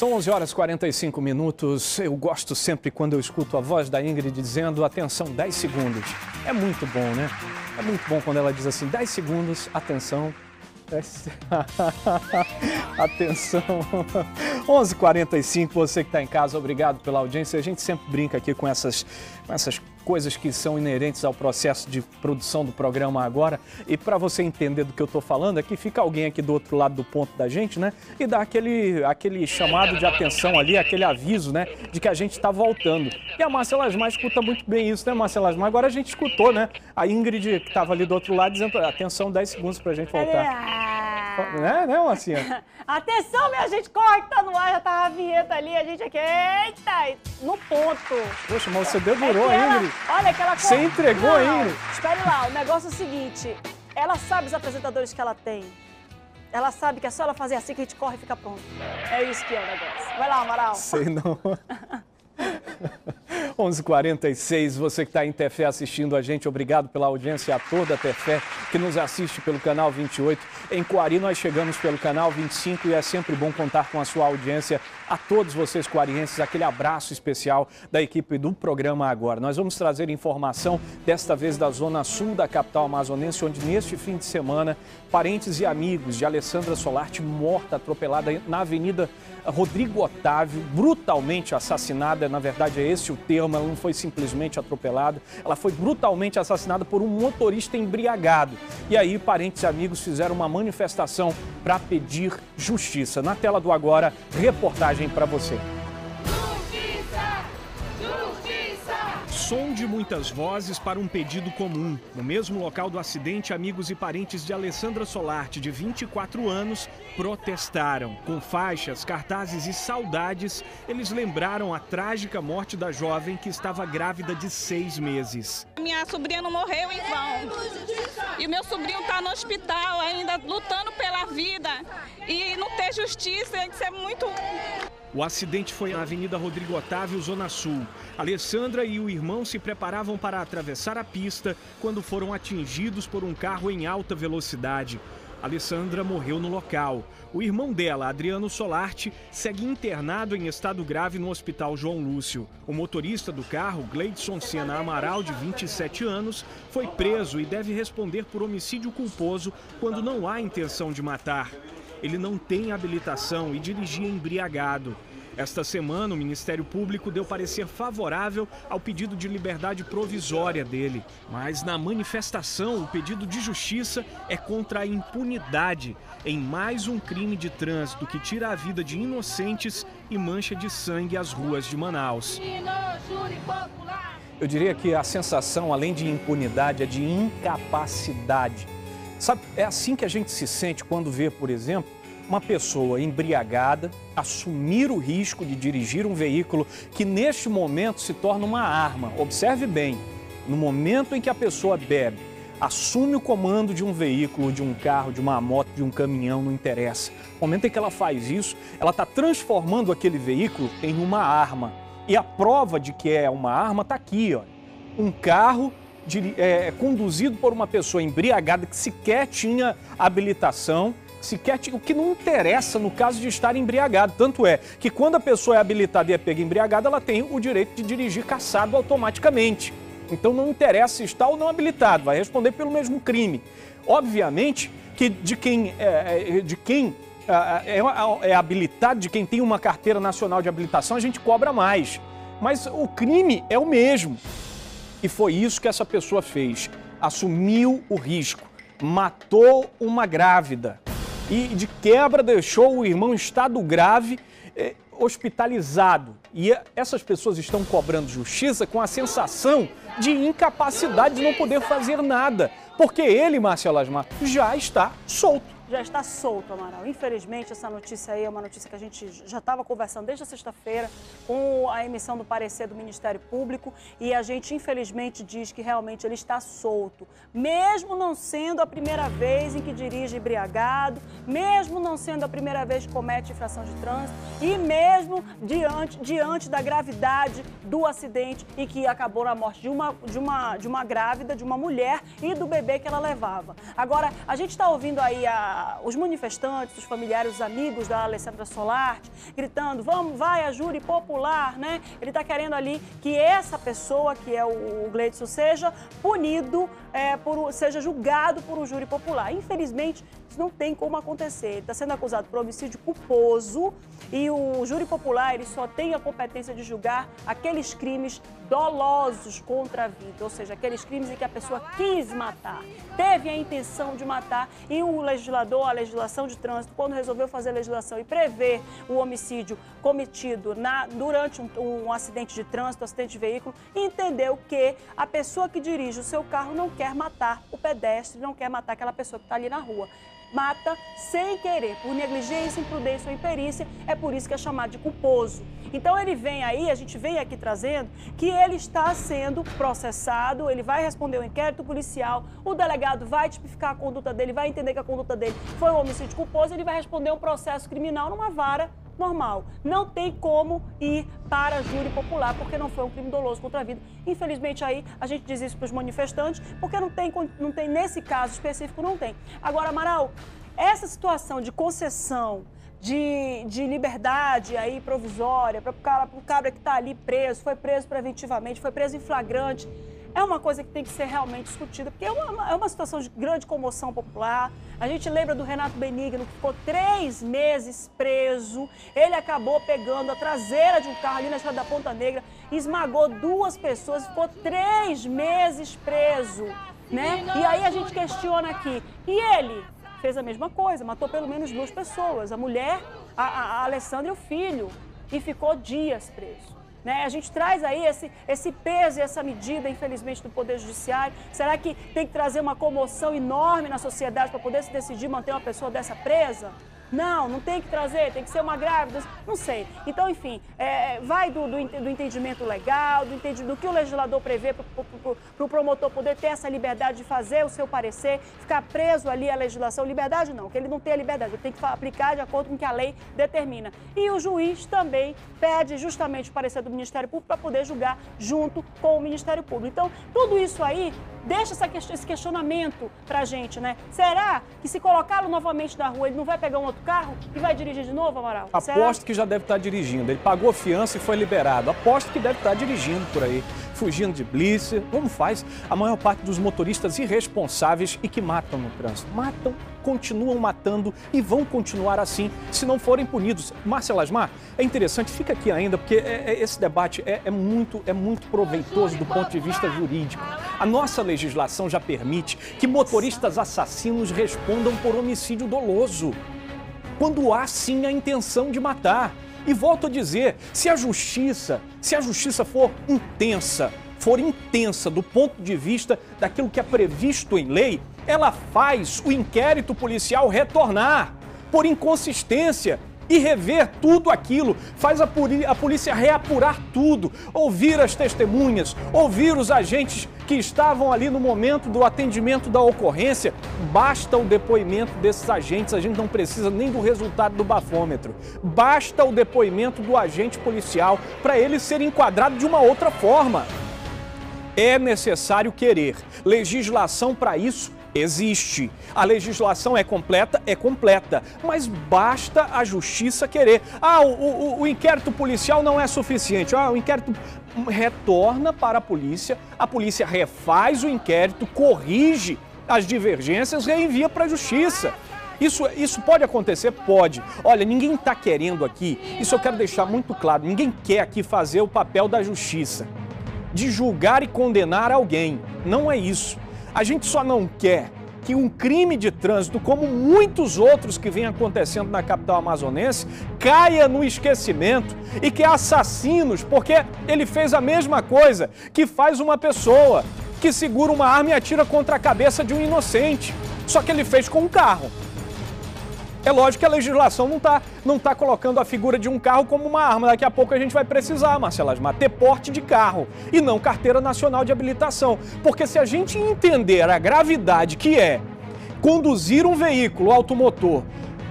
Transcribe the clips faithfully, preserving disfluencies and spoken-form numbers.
São onze horas e quarenta e cinco minutos. Eu gosto sempre quando eu escuto a voz da Ingrid dizendo, atenção, dez segundos. É muito bom, né? É muito bom quando ela diz assim, dez segundos, atenção. Atenção. onze e quarenta e cinco, você que está em casa, obrigado pela audiência. A gente sempre brinca aqui com essas, com essas coisas que são inerentes ao processo de produção do programa agora. E para você entender do que eu estou falando, aqui fica alguém aqui do outro lado do ponto da gente, né? E dá aquele, aquele chamado de atenção ali, aquele aviso, né? De que a gente está voltando. E a Márcia Lasmar escuta muito bem isso, né, Márcia Lasmar? Agora a gente escutou, né? A Ingrid, que estava ali do outro lado, dizendo, atenção, dez segundos para a gente voltar. É. Né, né, Marcinha? Atenção, minha gente, corre que tá no ar, já tá a vinheta ali, a gente aqui, eita, no ponto. Poxa, mas você demorou, é ela... Ingrid. Olha que ela... Você entregou, Ingrid. Espere lá, o negócio é o seguinte, ela sabe os apresentadores que ela tem. Ela sabe que é só ela fazer assim que a gente corre e fica pronto. É isso que é o negócio. Vai lá, Amaral. Sei não. onze e quarenta e seis, você que está em Tefé assistindo a gente, obrigado pela audiência a toda a Tefé, que nos assiste pelo canal vinte e oito. Em Coari nós chegamos pelo canal vinte e cinco e é sempre bom contar com a sua audiência. A todos vocês coarienses, aquele abraço especial da equipe do programa agora. Nós vamos trazer informação, desta vez da zona sul da capital amazonense, onde neste fim de semana, parentes e amigos de Alessandra Solarte, morta, atropelada na avenida Rodrigo Otávio, brutalmente assassinada, na verdade é esse o termo, ela não foi simplesmente atropelada, ela foi brutalmente assassinada por um motorista embriagado. E aí, parentes e amigos fizeram uma manifestação para pedir justiça. Na tela do agora, reportagem para você. Justiça! Justiça! Som de muitas vozes para um pedido comum. No mesmo local do acidente, amigos e parentes de Alessandra Solarte, de vinte e quatro anos, protestaram. Com faixas, cartazes e saudades, eles lembraram a trágica morte da jovem que estava grávida de seis meses. Minha sobrinha não morreu em vão. E o meu sobrinho está no hospital ainda, lutando pela vida. E não ter justiça, isso é muito... O acidente foi na avenida Rodrigo Otávio, Zona Sul. Alessandra e o irmão se preparavam para atravessar a pista quando foram atingidos por um carro em alta velocidade. Alessandra morreu no local. O irmão dela, Adriano Solarte, segue internado em estado grave no Hospital João Lúcio. O motorista do carro, Gleidson Senna Amaral, de vinte e sete anos, foi preso e deve responder por homicídio culposo quando não há intenção de matar. Ele não tem habilitação e dirigia embriagado. Esta semana, o Ministério Público deu parecer favorável ao pedido de liberdade provisória dele. Mas na manifestação, o pedido de justiça é contra a impunidade em mais um crime de trânsito que tira a vida de inocentes e mancha de sangue as ruas de Manaus. Eu diria que a sensação, além de impunidade, é de incapacidade. Sabe, é assim que a gente se sente quando vê, por exemplo, uma pessoa embriagada assumir o risco de dirigir um veículo que neste momento se torna uma arma. Observe bem, no momento em que a pessoa bebe, assume o comando de um veículo, de um carro, de uma moto, de um caminhão, não interessa. No momento em que ela faz isso, ela está transformando aquele veículo em uma arma. E a prova de que é uma arma está aqui, ó, um carro... De, é, conduzido por uma pessoa embriagada que sequer tinha habilitação, sequer tinha, o que não interessa no caso de estar embriagado. Tanto é que quando a pessoa é habilitada e é pega embriagada, ela tem o direito de dirigir caçado automaticamente. Então não interessa se está ou não habilitado, vai responder pelo mesmo crime. Obviamente que de quem é, de quem é, é habilitado, de quem tem uma carteira nacional de habilitação, a gente cobra mais. Mas o crime é o mesmo. E foi isso que essa pessoa fez, assumiu o risco, matou uma grávida e de quebra deixou o irmão em estado grave, eh, hospitalizado. E essas pessoas estão cobrando justiça com a sensação de incapacidade de não poder fazer nada, porque ele, Márcia Lasmar, já está solto. Já está solto, Amaral. Infelizmente, essa notícia aí é uma notícia que a gente já estava conversando desde a sexta-feira com a emissão do parecer do Ministério Público e a gente, infelizmente, diz que realmente ele está solto. Mesmo não sendo a primeira vez em que dirige embriagado, mesmo não sendo a primeira vez que comete infração de trânsito e mesmo diante, diante da gravidade do acidente e que acabou na morte de uma, de uma, de uma grávida, de uma mulher e do bebê que ela levava. Agora, a gente está ouvindo aí a a, os manifestantes, os familiares, os amigos da Alessandra Solarte, gritando, vamos, vai, a júri popular, né? Ele está querendo ali que essa pessoa, que é o, o Gleidson, seja punido, é, por, seja julgado por um júri popular. Infelizmente, isso não tem como acontecer. Ele está sendo acusado por homicídio culposo e o júri popular ele só tem a competência de julgar aqueles crimes dolosos contra a vida, ou seja, aqueles crimes em que a pessoa quis matar, teve a intenção de matar e o legislador, a legislação de trânsito, quando resolveu fazer a legislação e prever o homicídio cometido na, durante um, um acidente de trânsito, acidente de veículo, entendeu que a pessoa que dirige o seu carro não quer matar o pedestre, não quer matar aquela pessoa que está ali na rua. Mata sem querer, por negligência, imprudência ou imperícia, é por isso que é chamado de culposo. Então ele vem aí, a gente vem aqui trazendo que ele está sendo processado, ele vai responder um inquérito policial, o delegado vai tipificar a conduta dele, vai entender que a conduta dele foi um homicídio culposo, ele vai responder um processo criminal numa vara normal. Não tem como ir para júri popular, porque não foi um crime doloso contra a vida. Infelizmente, aí, a gente diz isso para os manifestantes, porque não tem, não tem, nesse caso específico, não tem. Agora, Amaral, essa situação de concessão, de, de liberdade aí provisória, para o cara, pro cabra que está ali preso, foi preso preventivamente, foi preso em flagrante, é uma coisa que tem que ser realmente discutida, porque é uma, é uma situação de grande comoção popular. A gente lembra do Renato Benigno, que ficou três meses preso. Ele acabou pegando a traseira de um carro ali na estrada da Ponta Negra, esmagou duas pessoas, ficou três meses preso, né? E aí a gente questiona aqui. E ele fez a mesma coisa, matou pelo menos duas pessoas, a mulher, a, a Alessandra e o filho, e ficou dias preso. Né? A gente traz aí esse, esse peso e essa medida, infelizmente, do Poder Judiciário. Será que tem que trazer uma comoção enorme na sociedade para poder se decidir manter uma pessoa dessa presa? Não, não tem que trazer, tem que ser uma grávida, não sei. Então, enfim, é, vai do, do, do entendimento legal, do, do que o legislador prevê para o pro, pro promotor poder ter essa liberdade de fazer o seu parecer, ficar preso ali à legislação. Liberdade não, que ele não tem a liberdade, ele tem que aplicar de acordo com o que a lei determina. E o juiz também pede justamente o parecer do Ministério Público para poder julgar junto com o Ministério Público. Então, tudo isso aí deixa essa, esse questionamento para a gente, né? Será que se colocá-lo novamente na rua, ele não vai pegar um outro carro e vai dirigir de novo, Amaral? Aposto que já deve estar dirigindo. Ele pagou fiança e foi liberado. Aposto que deve estar dirigindo por aí, fugindo de blitz, como faz a maior parte dos motoristas irresponsáveis e que matam no trânsito. Matam, continuam matando e vão continuar assim se não forem punidos. Márcia Lasmar, é interessante, fica aqui ainda, porque é, é, esse debate é, é, muito, é muito proveitoso do ponto de vista jurídico. A nossa legislação já permite que motoristas assassinos respondam por homicídio doloso, quando há sim a intenção de matar. E volto a dizer, se a justiça, se a justiça for intensa, for intensa do ponto de vista daquilo que é previsto em lei, ela faz o inquérito policial retornar por inconsistência e rever tudo aquilo, faz a polícia reapurar tudo, ouvir as testemunhas, ouvir os agentes que estavam ali no momento do atendimento da ocorrência. Basta o depoimento desses agentes, a gente não precisa nem do resultado do bafômetro. Basta o depoimento do agente policial para ele ser enquadrado de uma outra forma. É necessário querer. Legislação para isso existe. A legislação é completa? É completa. Mas basta a justiça querer. Ah, o, o, o inquérito policial não é suficiente. Ah, o inquérito retorna para a polícia, a polícia refaz o inquérito, corrige as divergências e envia para a justiça. Isso, isso pode acontecer? Pode. Olha, ninguém está querendo aqui, isso eu quero deixar muito claro, ninguém quer aqui fazer o papel da justiça, de julgar e condenar alguém. Não é isso. A gente só não quer que um crime de trânsito, como muitos outros que vem acontecendo na capital amazonense, caia no esquecimento e que assassinos, porque ele fez a mesma coisa que faz uma pessoa que segura uma arma e atira contra a cabeça de um inocente, só que ele fez com um carro. É lógico que a legislação não está não tá colocando a figura de um carro como uma arma. Daqui a pouco a gente vai precisar, Marcela Asmar, ter porte de carro e não carteira nacional de habilitação. Porque se a gente entender a gravidade que é conduzir um veículo automotor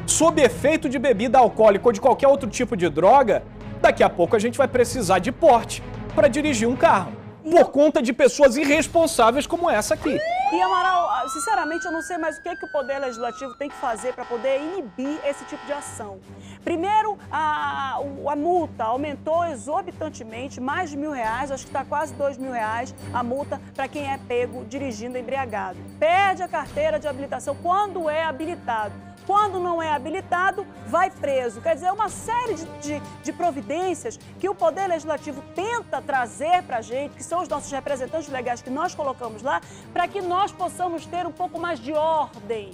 sob efeito de bebida alcoólica ou de qualquer outro tipo de droga, daqui a pouco a gente vai precisar de porte para dirigir um carro, por conta de pessoas irresponsáveis como essa aqui. E, Amaral, sinceramente, eu não sei mais o que, que o Poder Legislativo tem que fazer para poder inibir esse tipo de ação. Primeiro, a, a multa aumentou exorbitantemente, mais de mil reais, acho que está quase dois mil reais a multa para quem é pego dirigindo embriagado. Perde a carteira de habilitação quando é habilitado. Quando não é habilitado, vai preso. Quer dizer, é uma série de, de, de providências que o Poder Legislativo tenta trazer para a gente, que são os nossos representantes legais que nós colocamos lá, para que nós possamos ter um pouco mais de ordem,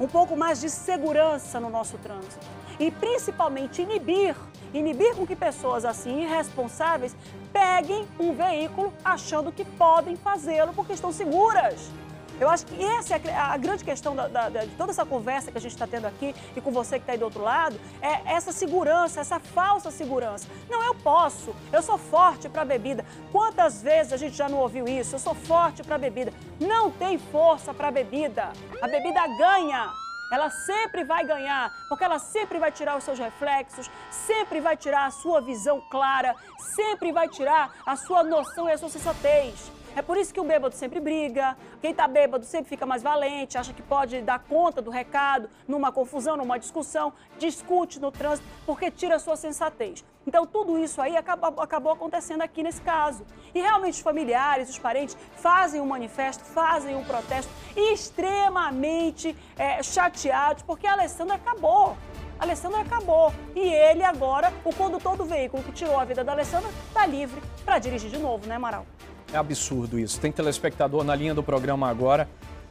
um pouco mais de segurança no nosso trânsito. E, principalmente, inibir, inibir com que pessoas assim irresponsáveis peguem um veículo achando que podem fazê-lo porque estão seguras. Eu acho que essa é a grande questão da, da, de toda essa conversa que a gente está tendo aqui e com você que está aí do outro lado, é essa segurança, essa falsa segurança. Não, eu posso, eu sou forte para a bebida. Quantas vezes a gente já não ouviu isso? Eu sou forte para a bebida. Não tem força para a bebida. A bebida ganha. Ela sempre vai ganhar, porque ela sempre vai tirar os seus reflexos, sempre vai tirar a sua visão clara, sempre vai tirar a sua noção e a sua sensatez. É por isso que o bêbado sempre briga, quem está bêbado sempre fica mais valente, acha que pode dar conta do recado numa confusão, numa discussão, discute no trânsito, porque tira a sua sensatez. Então, tudo isso aí acabou, acabou acontecendo aqui nesse caso. E realmente os familiares, os parentes fazem um manifesto, fazem um protesto extremamente é, chateados, porque a Alessandra acabou. A Alessandra acabou. E ele agora, o condutor do veículo que tirou a vida da Alessandra, está livre para dirigir de novo, né, Amaral? É absurdo isso. Tem telespectador na linha do programa agora.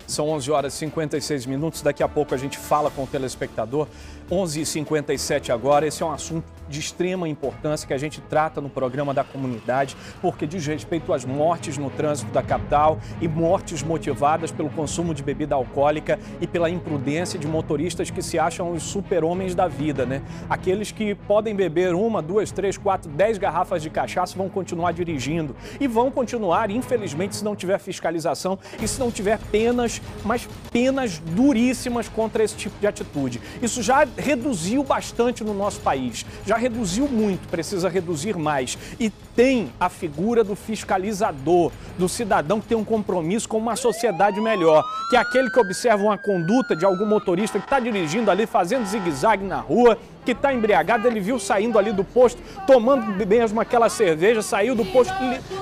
São onze horas e cinquenta e seis minutos. Daqui a pouco a gente fala com o telespectador. onze e cinquenta e sete agora. Esse é um assunto de extrema importância que a gente trata no programa da comunidade, porque diz respeito às mortes no trânsito da capital e mortes motivadas pelo consumo de bebida alcoólica e pela imprudência de motoristas que se acham os super-homens da vida, né? Aqueles que podem beber uma, duas, três, quatro, dez garrafas de cachaça vão continuar dirigindo e vão continuar, infelizmente, se não tiver fiscalização e se não tiver penas, mas penas duríssimas contra esse tipo de atitude. Isso já reduziu bastante no nosso país, já reduziu muito, precisa reduzir mais. E tem a figura do fiscalizador, do cidadão que tem um compromisso com uma sociedade melhor, que é aquele que observa uma conduta de algum motorista que está dirigindo ali, fazendo zigue-zague na rua, que está embriagado, ele viu saindo ali do posto, tomando mesmo aquela cerveja, saiu do posto,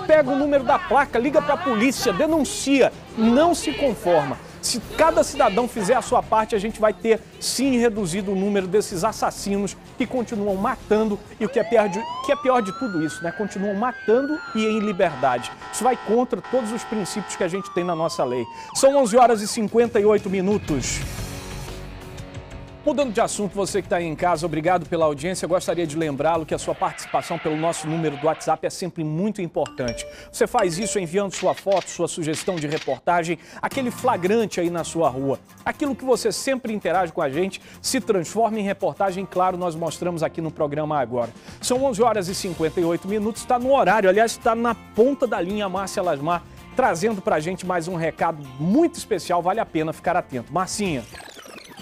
pega o número da placa, liga para a polícia, denuncia, não se conforma. Se cada cidadão fizer a sua parte, a gente vai ter, sim, reduzido o número desses assassinos que continuam matando e o que é pior de, que é pior de tudo isso, né? Continuam matando e em liberdade. Isso vai contra todos os princípios que a gente tem na nossa lei. São onze horas e cinquenta e oito minutos. Mudando de assunto, você que está aí em casa, obrigado pela audiência. Eu gostaria de lembrá-lo que a sua participação pelo nosso número do WhatsApp é sempre muito importante. Você faz isso enviando sua foto, sua sugestão de reportagem, aquele flagrante aí na sua rua. Aquilo que você sempre interage com a gente se transforma em reportagem, claro, nós mostramos aqui no programa agora. São onze horas e cinquenta e oito minutos, está no horário, aliás, está na ponta da linha Márcia Lasmar, trazendo para a gente mais um recado muito especial, vale a pena ficar atento. Marcinha.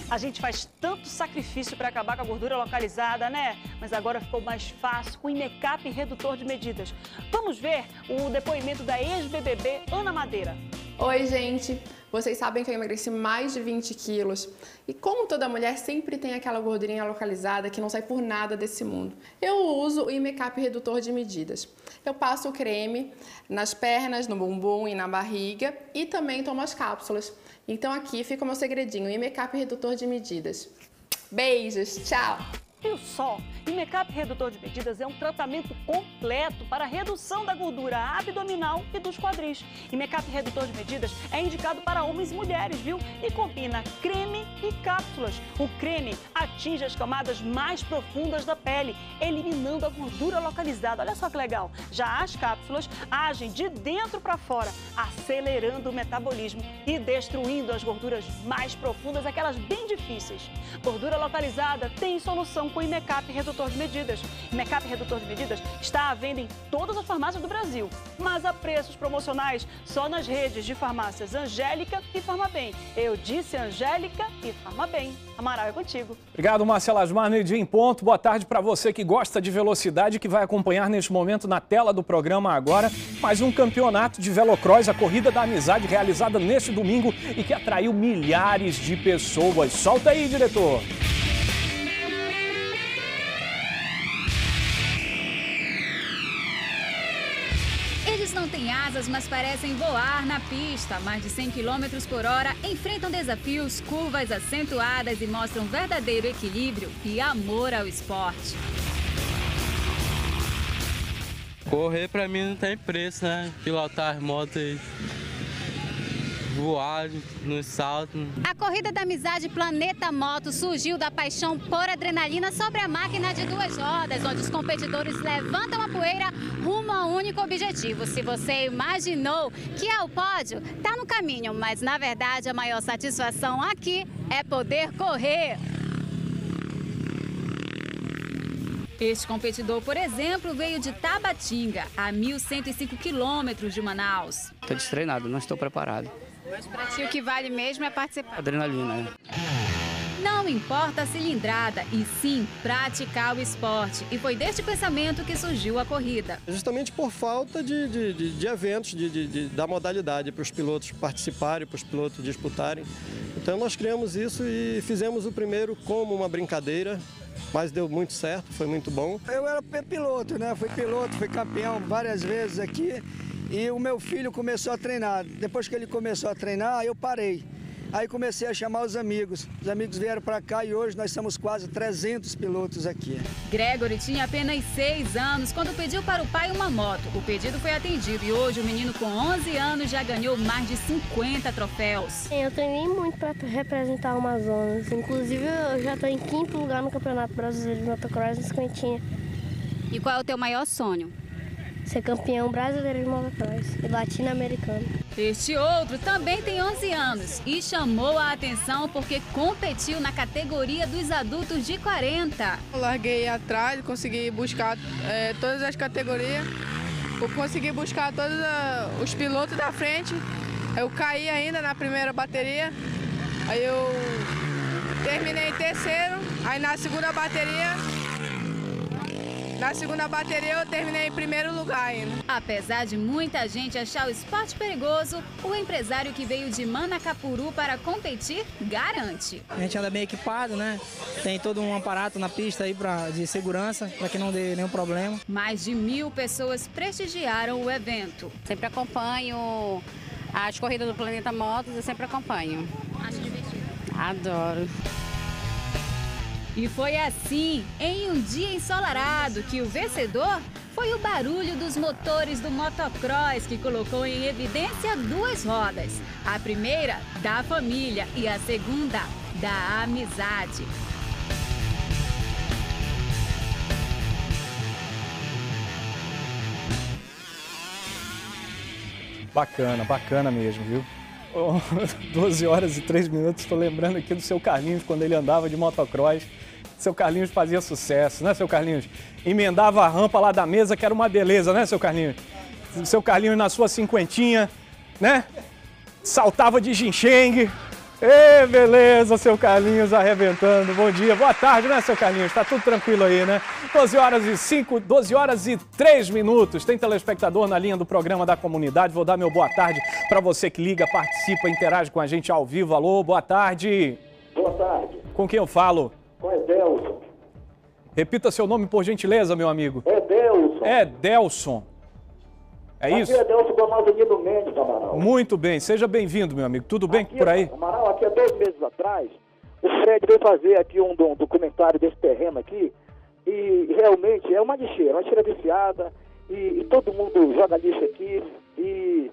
A gente faz tanto sacrifício para acabar com a gordura localizada, né? Mas agora ficou mais fácil com o Imecap Redutor de Medidas. Vamos ver o depoimento da ex-B B B Ana Madeira. Oi, gente! Vocês sabem que eu emagreci mais de vinte quilos. E como toda mulher, sempre tem aquela gordurinha localizada que não sai por nada desse mundo. Eu uso o Imecap Redutor de Medidas. Eu passo o creme nas pernas, no bumbum e na barriga e também tomo as cápsulas. Então aqui fica o meu segredinho, o Imecap Redutor de Medidas. Beijos, tchau! Viu só? Imecap Redutor de Medidas é um tratamento completo para a redução da gordura abdominal e dos quadris. Imecap Redutor de Medidas é indicado para homens e mulheres, viu? E combina creme e cápsulas. O creme atinge as camadas mais profundas da pele, eliminando a gordura localizada. Olha só que legal! Já as cápsulas agem de dentro para fora, acelerando o metabolismo e destruindo as gorduras mais profundas, aquelas bem difíceis. Gordura localizada tem solução. com o Imecap Redutor de Medidas. Imecap Redutor de Medidas está à venda em todas as farmácias do Brasil, mas a preços promocionais só nas redes de farmácias Angélica e Farmabem. Eu disse Angélica e Farmabem. Amaral, é contigo. Obrigado, Marcela Asmar. Meio-dia em ponto. Boa tarde para você que gosta de velocidade, que vai acompanhar neste momento na tela do programa agora mais um campeonato de Velocross, a Corrida da Amizade, realizada neste domingo e que atraiu milhares de pessoas. Solta aí, diretor! Não têm asas, mas parecem voar na pista. Mais de cem quilômetros por hora, enfrentam desafios, curvas acentuadas e mostram verdadeiro equilíbrio e amor ao esporte. Correr pra mim não tem preço, né? Pilotar as motos, voar nos saltos. A Corrida da Amizade Planeta Moto surgiu da paixão por adrenalina sobre a máquina de duas rodas, onde os competidores levantam a poeira rumo a um único objetivo. Se você imaginou que é o pódio, tá no caminho, mas na verdade a maior satisfação aqui é poder correr. Este competidor, por exemplo, veio de Tabatinga, a mil cento e cinco quilômetros de Manaus. Estou destreinado, não estou preparado. Mas para ti o que vale mesmo é participar. Adrenalina. Não importa a cilindrada, e sim praticar o esporte. E foi deste pensamento que surgiu a corrida. Justamente por falta de, de, de, de eventos, de, de, de, da modalidade para os pilotos participarem, para os pilotos disputarem. Então nós criamos isso e fizemos o primeiro como uma brincadeira. Mas deu muito certo, foi muito bom. Eu era piloto, né? Fui piloto, fui campeão várias vezes aqui. E o meu filho começou a treinar. Depois que ele começou a treinar, eu parei. Aí comecei a chamar os amigos. Os amigos vieram para cá e hoje nós somos quase trezentos pilotos aqui. Gregory tinha apenas seis anos quando pediu para o pai uma moto. O pedido foi atendido e hoje o menino com onze anos já ganhou mais de cinquenta troféus. Eu treinei muito para representar o Amazonas. Inclusive eu já estou em quinto lugar no Campeonato Brasileiro de Motocross nos Cantinha. E qual é o teu maior sonho? Ser campeão brasileiro de motocross e latino-americano. Este outro também tem onze anos e chamou a atenção porque competiu na categoria dos adultos de quarenta. Eu larguei atrás, consegui buscar é, todas as categorias, eu consegui buscar todos a, os pilotos da frente. Eu caí ainda na primeira bateria, aí eu terminei em terceiro, aí na segunda bateria... Na segunda bateria eu terminei em primeiro lugar ainda. Apesar de muita gente achar o esporte perigoso, o empresário que veio de Manacapuru para competir garante. A gente anda bem equipado, né? Tem todo um aparato na pista aí pra, de segurança, para que não dê nenhum problema. Mais de mil pessoas prestigiaram o evento. Sempre acompanho as corridas do Planeta Motos, eu sempre acompanho. Acho divertido. Adoro. E foi assim, em um dia ensolarado, que o vencedor foi o barulho dos motores do motocross, que colocou em evidência duas rodas. A primeira, da família, e a segunda, da amizade. Bacana, bacana mesmo, viu? doze horas e três minutos, estou lembrando aqui do seu Carlinhos, quando ele andava de motocross. Seu Carlinhos fazia sucesso, né, seu Carlinhos? Emendava a rampa lá da mesa, que era uma beleza, né, seu Carlinhos? Seu Carlinhos na sua cinquentinha, né? Saltava de gincheng. Ê, beleza, seu Carlinhos arrebentando. Bom dia, boa tarde, né, seu Carlinhos? Tá tudo tranquilo aí, né? doze horas e três minutos. Tem telespectador na linha do programa da comunidade. Vou dar meu boa tarde para você que liga, participa, interage com a gente ao vivo. Alô, boa tarde. Boa tarde. Com quem eu falo? Com Edelson. Repita seu nome, por gentileza, meu amigo. Edelson. Edelson. É aqui isso? Aqui é Edelson do Amaral do Mendes, Amaral. Muito bem, seja bem-vindo, meu amigo. Tudo bem aqui, por aí? Amaral, aqui há dois meses atrás, o Fred veio fazer aqui um, um documentário desse terreno aqui, e realmente é uma lixeira, uma lixeira viciada, e, e todo mundo joga lixo aqui, e,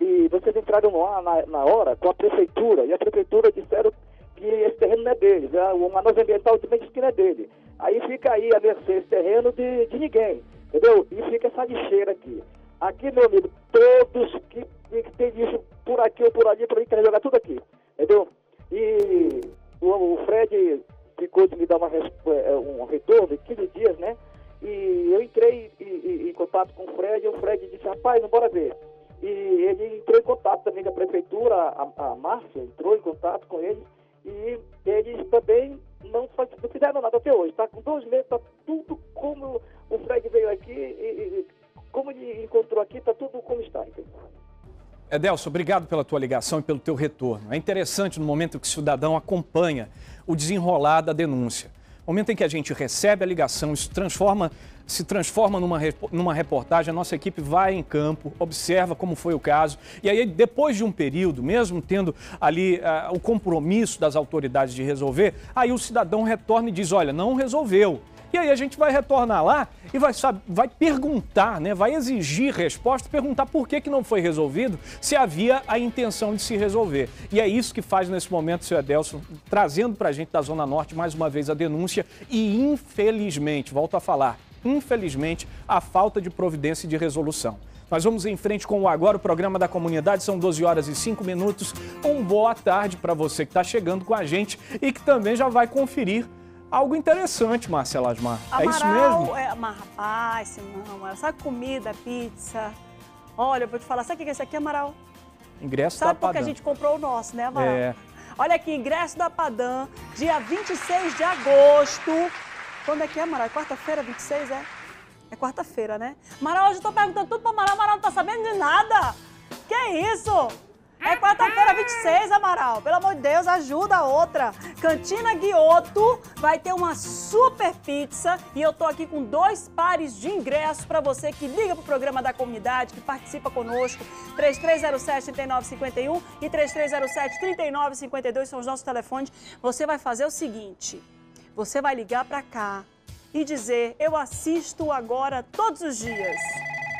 e vocês entraram lá na, na hora com a prefeitura, e a prefeitura disseram que esse terreno não é deles, é uma nova ambiental também diz que não é dele. Aí fica aí a mercê esse terreno de, de ninguém, entendeu? E fica essa lixeira aqui. Aqui, meu amigo, todos que, que tem lixo por aqui ou por ali, por aí, querem jogar tudo aqui, entendeu? E o, o Fred ficou de me dar uma, um retorno de quinze dias, né? E eu entrei em, em, em contato com o Fred, e o Fred disse, rapaz, não bora ver. E ele entrou em contato também com a prefeitura, a, a Márcia entrou em contato com ele, e eles também não, faz, não fizeram nada até hoje, tá? Com dois meses, tá tudo como o Fred veio aqui, e, e como ele encontrou aqui, tá tudo como está, entendeu? Edelson, obrigado pela tua ligação e pelo teu retorno. É interessante no momento que o cidadão acompanha o desenrolar da denúncia. No momento em que a gente recebe a ligação, isso transforma, se transforma numa, numa reportagem, a nossa equipe vai em campo, observa como foi o caso. E aí, depois de um período, mesmo tendo ali uh, o compromisso das autoridades de resolver, aí o cidadão retorna e diz, olha, não resolveu. E aí a gente vai retornar lá e vai, sabe, vai perguntar, né, vai exigir resposta, perguntar por que que não foi resolvido, se havia a intenção de se resolver. E é isso que faz nesse momento o seu Edelson, trazendo para a gente da Zona Norte mais uma vez a denúncia e, infelizmente, volto a falar, infelizmente, a falta de providência e de resolução. Nós vamos em frente com o Agora, o programa da comunidade, são doze horas e cinco minutos. Uma boa tarde para você que está chegando com a gente e que também já vai conferir algo interessante, Marcela Asmar. Amaral, é isso mesmo? É, mas, rapaz, não, sabe, comida, pizza. Olha, eu vou te falar, sabe o que é isso aqui, Amaral? Ingresso da APADAM. Sabe porque a gente comprou o nosso, né, Amaral? É. Olha aqui, ingresso da APADAM, dia vinte e seis de agosto. Quando é que é, Amaral? É quarta-feira, vinte e seis, é? É quarta-feira, né? Amaral, hoje eu tô perguntando tudo pra Amaral, Amaral não tá sabendo de nada. Que isso? É quarta-feira, vinte e seis, Amaral. Pelo amor de Deus, ajuda a outra. Cantina Guioto vai ter uma super pizza e eu tô aqui com dois pares de ingressos para você que liga pro programa da comunidade, que participa conosco. três três zero sete, três nove cinco um e três três zero sete, três nove cinco dois são os nossos telefones. Você vai fazer o seguinte, você vai ligar para cá e dizer, eu assisto agora todos os dias.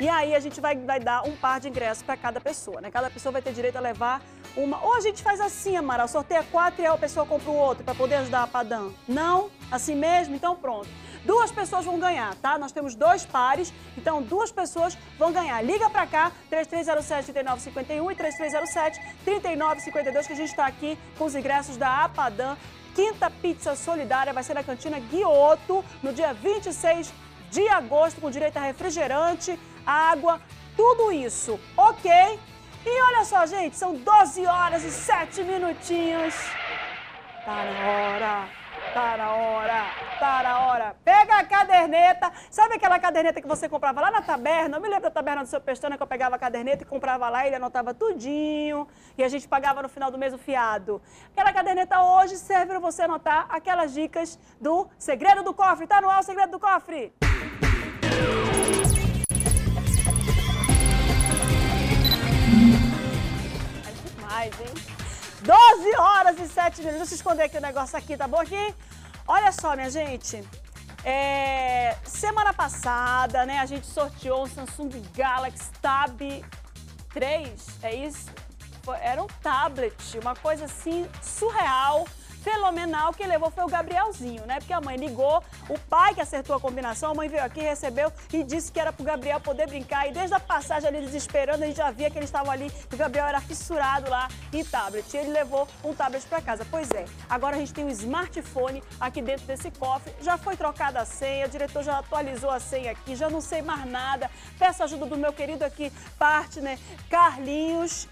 E aí a gente vai, vai dar um par de ingressos para cada pessoa, né? Cada pessoa vai ter direito a levar uma... Ou a gente faz assim, Amaral, sorteia quatro e a pessoa compra o outro para poder ajudar a APADAM. Não? Assim mesmo? Então pronto. Duas pessoas vão ganhar, tá? Nós temos dois pares, então duas pessoas vão ganhar. Liga para cá, três três zero sete, três nove cinco um e três três zero sete, três nove cinco dois, que a gente está aqui com os ingressos da APADAM. Quinta Pizza Solidária vai ser na Cantina Guioto, no dia vinte e seis de agosto, com direito a refrigerante, água, tudo isso, ok? E olha só, gente, são doze horas e sete minutinhos. Tá na hora, tá na hora, tá na hora. Pega a caderneta, sabe aquela caderneta que você comprava lá na taberna? Eu me lembro da taberna do seu Pestana, que eu pegava a caderneta e comprava lá, ele anotava tudinho, e a gente pagava no final do mês o fiado. Aquela caderneta hoje serve para você anotar aquelas dicas do Segredo do Cofre. Tá no ar o Segredo do Cofre? doze horas e sete minutos. Deixa eu esconder aqui o negócio aqui, tá bom aqui? Olha só, minha gente. É... Semana passada, né, a gente sorteou um Samsung Galaxy Tab três, é isso? Era um tablet, uma coisa assim surreal, fenomenal. Quem levou foi o Gabrielzinho, né? Porque a mãe ligou, o pai que acertou a combinação, a mãe veio aqui, recebeu e disse que era pro Gabriel poder brincar. E desde a passagem ali, eles esperando, a gente já via que eles estavam ali, que o Gabriel era fissurado lá em tablet. E ele levou um tablet para casa. Pois é, agora a gente tem um smartphone aqui dentro desse cofre. Já foi trocada a senha, o diretor já atualizou a senha aqui, já não sei mais nada. Peço ajuda do meu querido aqui, partner, Carlinhos.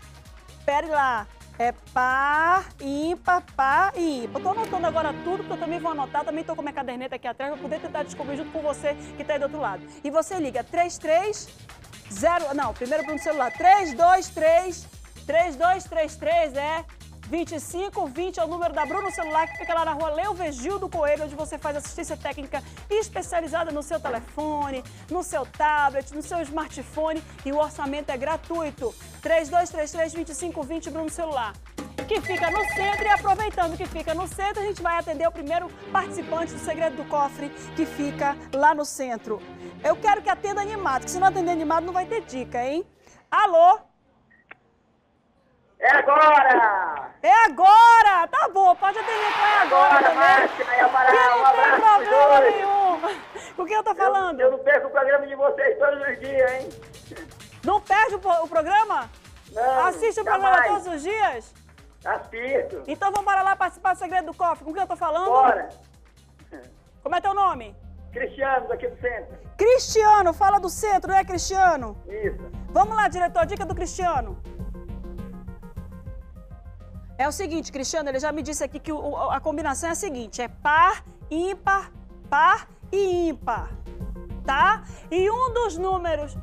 Pera lá. É par, ímpar, par e ímpar. Eu tô anotando agora tudo, porque eu também vou anotar, também tô com minha caderneta aqui atrás, pra poder tentar descobrir junto com você que tá aí do outro lado. E você liga três três zero... Não, primeiro Bruno Celular. três dois três, três dois três três é... vinte e cinco vinte é o número da Bruno Celular, que fica lá na rua Leovigildo Coelho, onde você faz assistência técnica especializada no seu telefone, no seu tablet, no seu smartphone, e o orçamento é gratuito. três dois três três, dois cinco dois zero Bruno Celular, que fica no centro, e aproveitando que fica no centro, a gente vai atender o primeiro participante do Segredo do Cofre, que fica lá no centro. Eu quero que atenda animado, que se não atender animado não vai ter dica, hein? Alô? É agora! É agora! Tá bom, pode atender com é agora, agora também. Márcia, é Amaral, que não um tem abraço, problema dois. Nenhum. Com quem eu tô falando? Eu, eu não perco o programa de vocês todos os dias, hein? Não perde o, o programa? Não, assiste o programa mais. Todos os dias? Assisto. Então vamos para lá participar do Segredo do Cofre. Com quem eu tô falando? Bora! Como é teu nome? Cristiano, daqui do centro. Cristiano, fala do centro, né, Cristiano? Isso. Vamos lá, diretor, dica do Cristiano. É o seguinte, Cristiano, ele já me disse aqui que o, a combinação é a seguinte, é par, ímpar, par e ímpar, tá? E um dos números,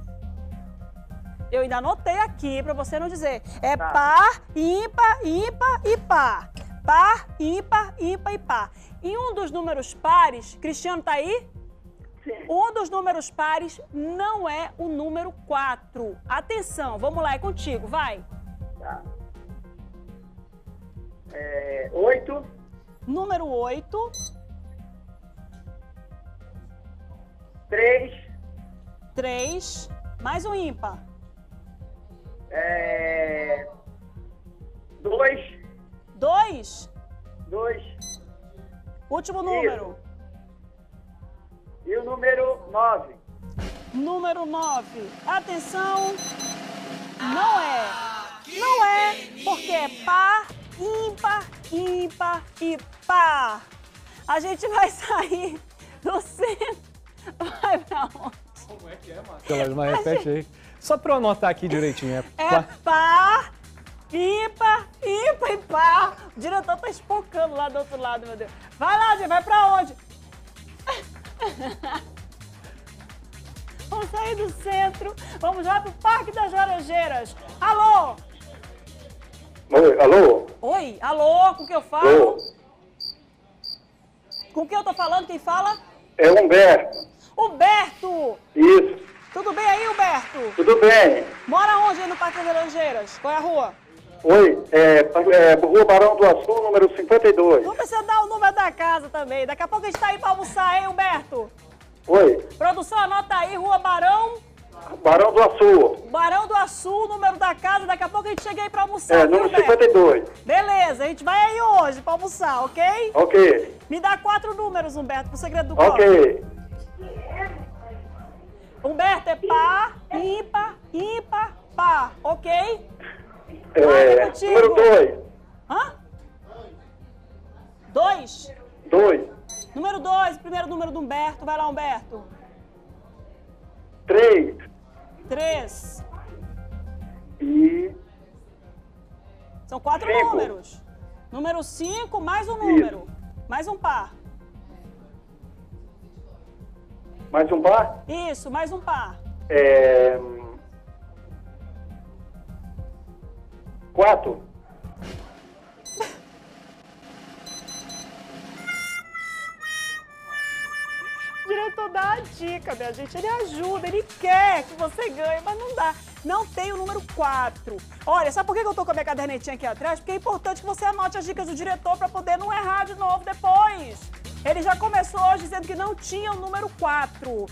eu ainda anotei aqui pra você não dizer, é tá. Par, ímpar, ímpar e par. Par, ímpar, ímpar e par. E um dos números pares, Cristiano, tá aí? Sim. Um dos números pares não é o número quatro. Atenção, vamos lá, é contigo, vai. Tá. É, oito. Número oito. Três. Três. Mais um ímpar. É... Dois. Dois? Dois. Último número. Isso. E o número nove. Número nove. Atenção. Não é. Não é, porque é par, ímpar, ímpar e par. A gente vai sair do centro. Vai pra onde? Como é que é, Marcos? Mas repete gente... aí. Só pra eu anotar aqui direitinho. É, é par... Ipa, ipa e pá. O diretor tá espocando lá do outro lado, meu Deus. Vai lá, gente, vai pra onde? Vamos sair do centro, vamos lá pro Parque das Laranjeiras. Alô? Oi, alô? Oi, alô, com que eu falo? Alô. Com que eu tô falando, quem fala? É o Humberto. Humberto! Isso. Tudo bem aí, Humberto? Tudo bem. Mora onde aí no Parque das Laranjeiras? Qual é a rua? Oi, é, é rua Barão do Açú, número cinquenta e dois. Não precisa dar o número da casa também. Daqui a pouco a gente tá aí pra almoçar, hein, Humberto? Oi. Produção, anota aí, rua Barão... Barão do Açú. Barão do Açú, número da casa. Daqui a pouco a gente chega aí pra almoçar, é, viu, número cinquenta e dois. Beleza, a gente vai aí hoje pra almoçar, ok? Ok. Me dá quatro números, Humberto, pro segredo do corpo. Ok. Humberto, é par, ímpar, ímpar, par, ok? É, número dois. Hã? Dois? Dois. Número dois, primeiro número do Humberto. Vai lá, Humberto. Três. Três. E... São quatro cinco. Números. Número cinco, mais um Isso. número. Mais um par. Mais um par? Isso, mais um par. É... Quatro. Diretor, dá a dica, minha gente. Ele ajuda, ele quer que você ganhe, mas não dá. Não tem o número quatro. Olha, sabe por que eu tô com a minha cadernetinha aqui atrás? Porque é importante que você anote as dicas do diretor para poder não errar de novo depois. Ele já começou hoje dizendo que não tinha o número quatro.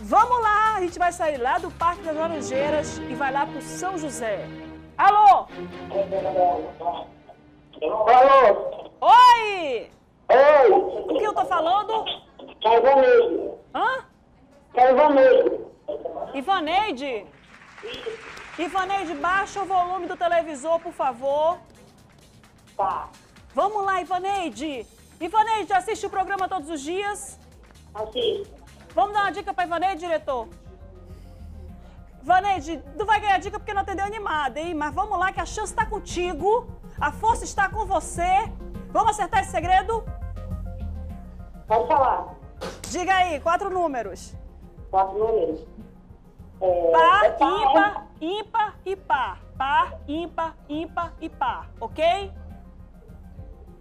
Vamos lá, a gente vai sair lá do Parque das Laranjeiras e vai lá pro São José. Alô? Alô? Oi! Oi! O que eu tô falando? É Ivaneide. Hã? É Ivaneide. Ivaneide? Ivaneide, baixa o volume do televisor, por favor. Tá. Vamos lá, Ivaneide. Ivaneide, assiste o programa todos os dias? Assisto. Vamos dar uma dica pra Ivaneide, diretor? Ivaneide, não vai ganhar dica porque não atendeu animada, hein? Mas vamos lá que a chance tá contigo, a força está com você. Vamos acertar esse segredo? Pode falar. Diga aí, quatro números. Quatro números. É... Par, é par, ímpar, é... ímpar e par. Par, ímpar, ímpar e par, ok?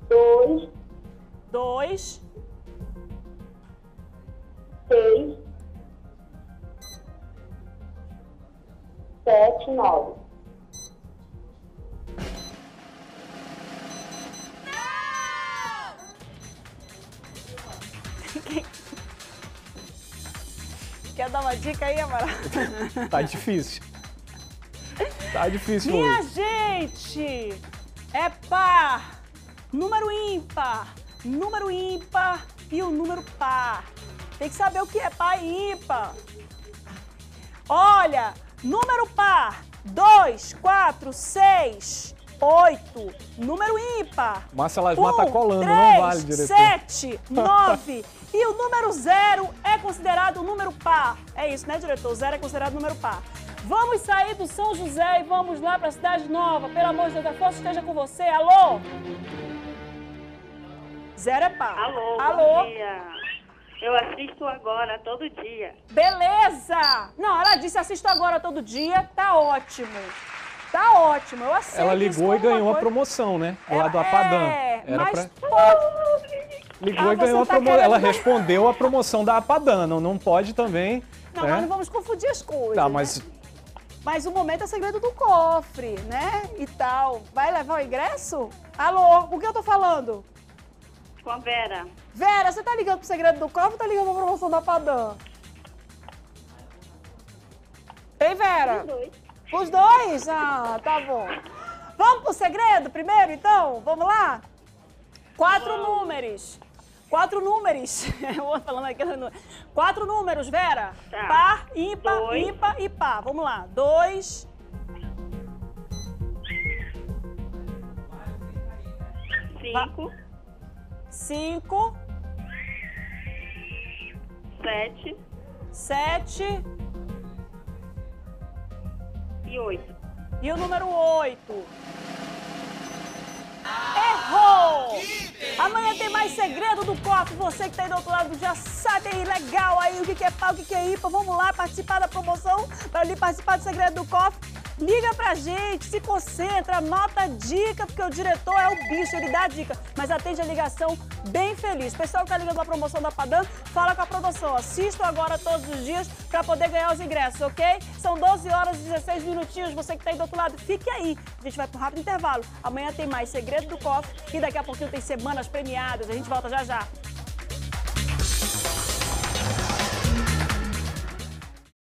Dois. Dois. Seis. Sete, nove. Quer dar uma dica aí, Amaral? Tá difícil. Tá difícil. Minha hoje. Gente, é par, número ímpar. Número ímpar e o número par. Tem que saber o que é par e ímpar. Olha, número par, dois, quatro, seis, oito, número ímpar. Márcia Lasmar um, tá colando, três, não vale direito. sete, nove. E o número zero é considerado número par. É isso, né, diretor? O zero é considerado número par. Vamos sair do São José e vamos lá para a Cidade Nova. Pelo amor de Deus, a força esteja com você. Alô? Zero é par. Alô, alô. Bom dia. Eu assisto agora, todo dia. Beleza! Não, ela disse assisto agora, todo dia. Tá ótimo. Tá ótimo. Eu aceito. Ela ligou e ganhou a promoção, né? Ela, lá do APADAM. É, Era mas... Pra... Ligou ah, e ganhou tá a promoção. Ela respondeu a promoção da APADAM. Não, não pode também... Não, né? Nós não vamos confundir as coisas, tá, mas... Né? Mas o momento é segredo do cofre, né? E tal. Vai levar o ingresso? Alô, o que eu tô falando? Com a Vera. Vera, você tá ligando pro segredo do cofre ou tá ligando pra promoção da Padam? Ei, Vera? Os dois. Os dois? Ah, tá bom. Vamos pro segredo primeiro, então? Vamos lá? Quatro Uau. números. Quatro números. Eu falando aqui. Quatro números, Vera. Tá. Par, ímpar, dois. ímpar e par. Vamos lá. Dois. Cinco. Pa... Cinco. Sete. Sete. E oito. E o número oito. Errou! Amanhã tem mais segredo do cofre. Você que está aí do outro lado já sabe aí, legal aí o que é pau, o que é ímpar. Vamos lá participar da promoção para ali participar do segredo do cofre. Liga pra gente, se concentra, anota a dica, porque o diretor é o bicho, ele dá a dica, mas atende a ligação bem feliz. Pessoal que tá ligando a promoção da Padam, fala com a produção, assistam agora todos os dias pra poder ganhar os ingressos, ok? São doze horas e dezesseis minutinhos, você que tá aí do outro lado, fique aí. A gente vai pro rápido intervalo, amanhã tem mais Segredo do Cofre e daqui a pouquinho tem Semanas Premiadas, a gente volta já já.